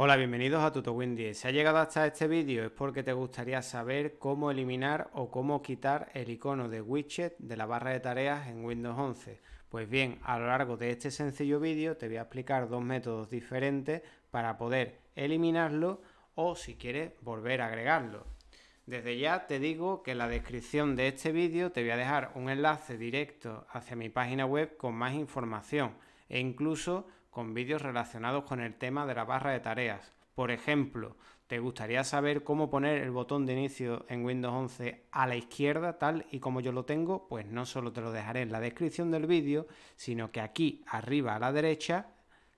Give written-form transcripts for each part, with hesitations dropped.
Hola, bienvenidos a TutoWin10. Si has llegado hasta este vídeo es porque te gustaría saber cómo eliminar o cómo quitar el icono de widget de la barra de tareas en Windows 11. Pues bien, a lo largo de este sencillo vídeo te voy a explicar dos métodos diferentes para poder eliminarlo o, si quieres, volver a agregarlo. Desde ya te digo que en la descripción de este vídeo te voy a dejar un enlace directo hacia mi página web con más información e incluso con vídeos relacionados con el tema de la barra de tareas. Por ejemplo, ¿te gustaría saber cómo poner el botón de inicio en Windows 11 a la izquierda, tal y como yo lo tengo? Pues no solo te lo dejaré en la descripción del vídeo, sino que aquí arriba a la derecha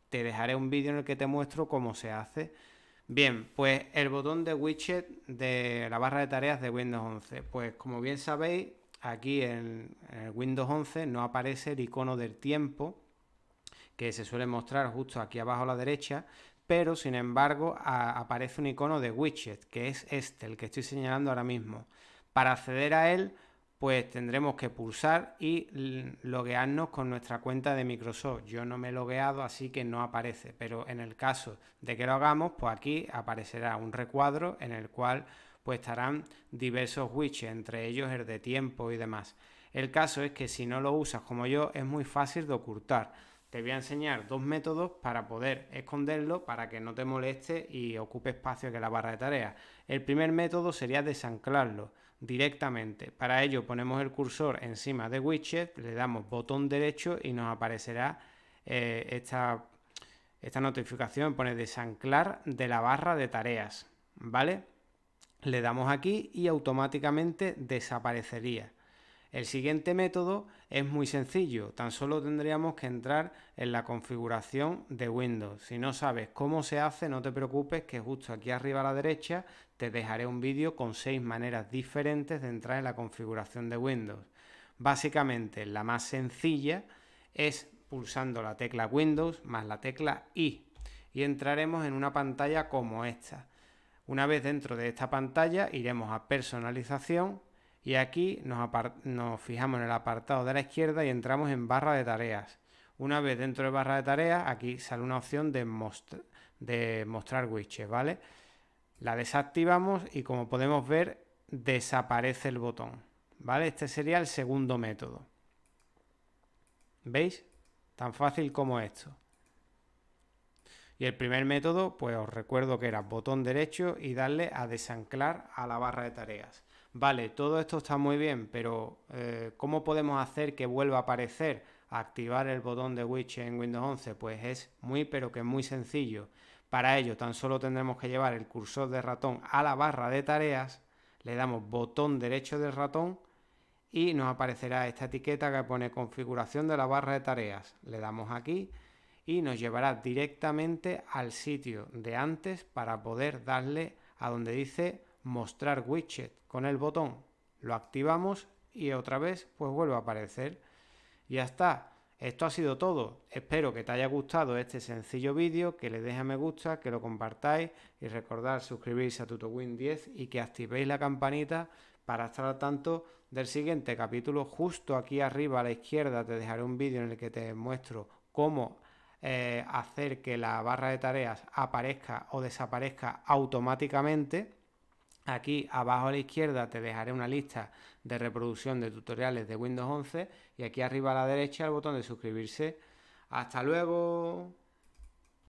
te dejaré un vídeo en el que te muestro cómo se hace. Bien, pues el botón de widget de la barra de tareas de Windows 11. Pues como bien sabéis, aquí en Windows 11 no aparece el icono del tiempo, que se suele mostrar justo aquí abajo a la derecha, pero sin embargo aparece un icono de widget, que es este, el que estoy señalando ahora mismo. Para acceder a él, pues tendremos que pulsar y loguearnos con nuestra cuenta de Microsoft. Yo no me he logueado, así que no aparece, pero en el caso de que lo hagamos, pues aquí aparecerá un recuadro en el cual pues estarán diversos widgets, entre ellos el de tiempo y demás. El caso es que si no lo usas como yo, es muy fácil de ocultar. Te voy a enseñar dos métodos para poder esconderlo, para que no te moleste y ocupe espacio que la barra de tareas. El primer método sería desanclarlo directamente. Para ello ponemos el cursor encima de widget, le damos botón derecho y nos aparecerá esta notificación, pone desanclar de la barra de tareas, ¿vale? Le damos aquí y automáticamente desaparecería. El siguiente método es muy sencillo, tan solo tendríamos que entrar en la configuración de Windows. Si no sabes cómo se hace, no te preocupes, que justo aquí arriba a la derecha te dejaré un vídeo con 6 maneras diferentes de entrar en la configuración de Windows. Básicamente, la más sencilla es pulsando la tecla Windows más la tecla I y entraremos en una pantalla como esta. Una vez dentro de esta pantalla iremos a personalización. Y aquí nos fijamos en el apartado de la izquierda y entramos en barra de tareas. Una vez dentro de barra de tareas, aquí sale una opción de mostrar widgets, ¿vale? La desactivamos y, como podemos ver, desaparece el botón, ¿vale? Este sería el segundo método. ¿Veis? Tan fácil como esto. Y el primer método, pues os recuerdo que era botón derecho y darle a desanclar a la barra de tareas. Vale, todo esto está muy bien, pero ¿cómo podemos hacer que vuelva a aparecer, a activar el botón de widget en Windows 11? Pues es muy, pero que muy sencillo. Para ello, tan solo tendremos que llevar el cursor de ratón a la barra de tareas, le damos botón derecho del ratón y nos aparecerá esta etiqueta que pone configuración de la barra de tareas. Le damos aquí y nos llevará directamente al sitio de antes para poder darle a donde dice mostrar widget con el botón, lo activamos y otra vez pues vuelve a aparecer. Ya está, esto ha sido todo. Espero que te haya gustado este sencillo vídeo, que le dejes a me gusta, que lo compartáis y recordad suscribirse a TutoWin10 y que activéis la campanita para estar al tanto del siguiente capítulo. Justo aquí arriba a la izquierda te dejaré un vídeo en el que te muestro cómo hacer que la barra de tareas aparezca o desaparezca automáticamente. Aquí abajo a la izquierda te dejaré una lista de reproducción de tutoriales de Windows 11 y aquí arriba a la derecha el botón de suscribirse. ¡Hasta luego!